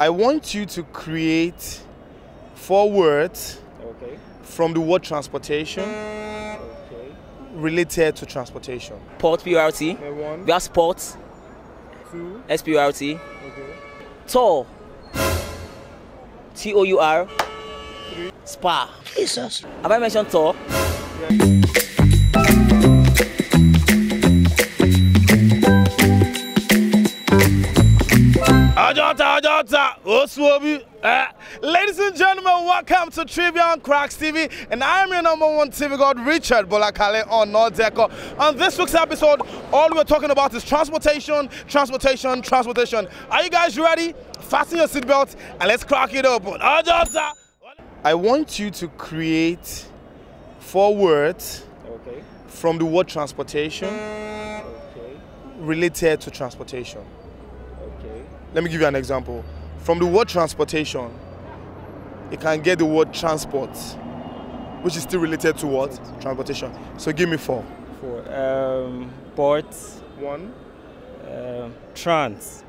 I want you to create 4 words from the word transportation related to transportation. Port, PRT. One. We have sports. 2. SPRT. Okay. Tour. TOUR. 3. Spa. Jesus. Have I mentioned tour? Yeah. Ladies and gentlemen, welcome to Trivia on Kraks TV, and I am your #1 TV god, Richard Bolakale on North Deco. On this week's episode, all we're talking about is transportation, transportation, transportation. Are you guys ready? Fasten your seatbelts and let's crack it open. I want you to create 4 words from the word transportation related to transportation. Let me give you an example. From the word transportation, you can get the word transport, which is still related to what? Transportation. So give me 4. 4. Port. 1. Trans.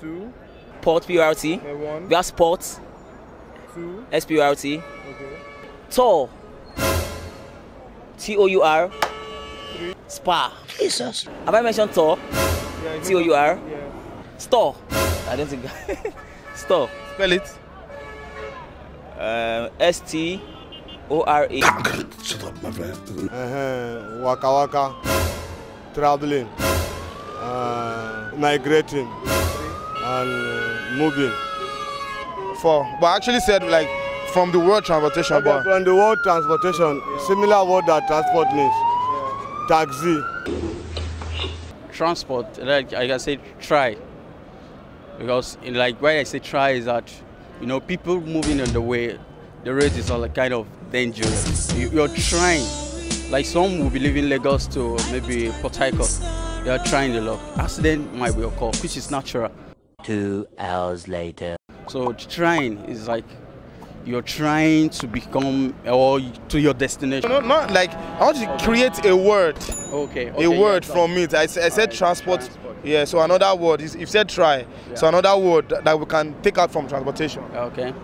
2. Port, PRT. 1. We have sports. 2. SPRT. Okay. Tour. TOUR. 3. Spa. Jesus. Have I mentioned tour? Yeah, TOUR. Yeah. Store. I don't think. Store. Spell it. STORE. Shut up, my friend. Waka waka. Traveling. Migrating. And moving. 4. But I actually said like from the word transportation. Okay, but from the word transportation, similar word that transport means. Taxi. Transport. Like I can say, try. Because like why I say try is that, you know, people moving on the way, the road is all kind of dangerous. You're trying. Like some will be leaving Lagos to maybe Port Harcourt. They are trying a lot. Accident might be occur, which is natural. 2 hours later. So trying is like you're trying to become or to your destination. No, not like I want you to create a word. Okay. a word from it. I said transport. Yeah, so another word is, if said try, so another word that we can take out from transportation. Okay.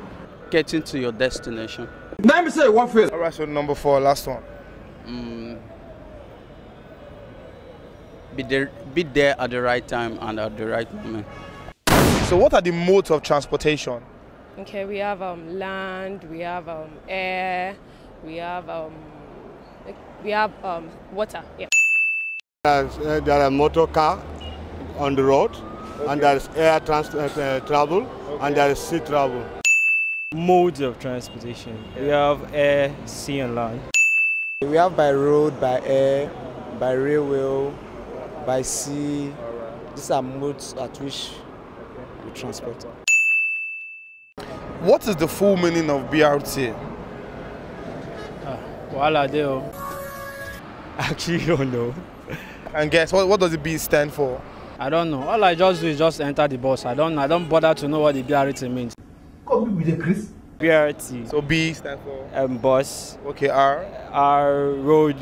Getting to your destination. Let me say one phrase. Alright, so number 4, last one. Be there at the right time and at the right moment. So what are the modes of transportation? Okay, we have land, we have air, we have water. Yeah. There are motor car on the road, and there is air travel, and there is sea travel. Modes of transportation. We have air, sea, and land. We have by road, by air, by railway, by sea. These are modes at which we transport. What is the full meaning of BRT? I actually don't know. And guess, what does the B stand for? I don't know. All I just do is just enter the bus. I don't bother to know what the BRT means. Come with the Chris. BRT. So B stands for bus. Okay. R road.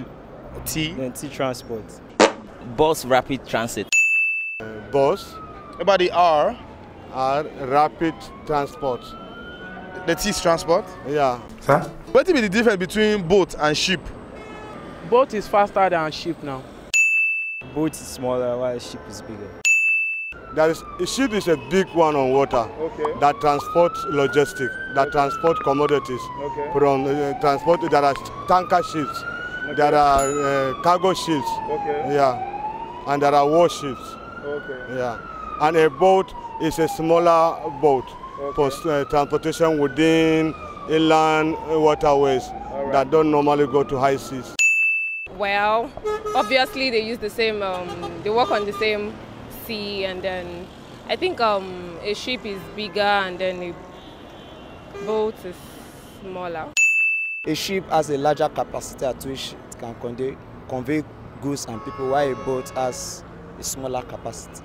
T. Then T transport. Bus rapid transit. Bus. Everybody R rapid transport. The T is transport. Yeah. Sir. What is the difference between boat and ship? Boat is faster than ship now. Boat is smaller, while ship is bigger. A ship is a big one on water that transports logistics, that transports commodities. From transport, there are tanker ships, there are cargo ships, and there are warships. And a boat is a smaller boat for transportation within inland waterways that don't normally go to high seas. Well, obviously they use the same, they work on the same sea, and then I think a ship is bigger and then a boat is smaller. A ship has a larger capacity at which it can convey goods and people, while a boat has a smaller capacity.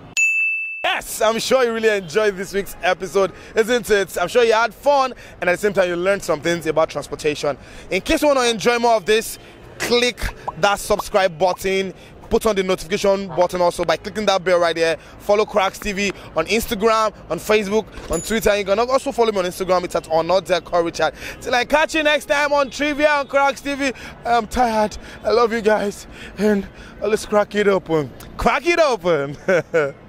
Yes, I'm sure you really enjoyed this week's episode, isn't it? I'm sure you had fun and at the same time you learned some things about transportation. In case you want to enjoy more of this, click that subscribe button, put on the notification button also by clicking that bell right there. Follow Kraks TV on Instagram, on Facebook, on Twitter. You can also follow me on Instagram. It's at OnodZoryChart. Till I catch you next time on Trivia on Kraks TV. I'm tired. I love you guys. And let's crack it open. Crack it open.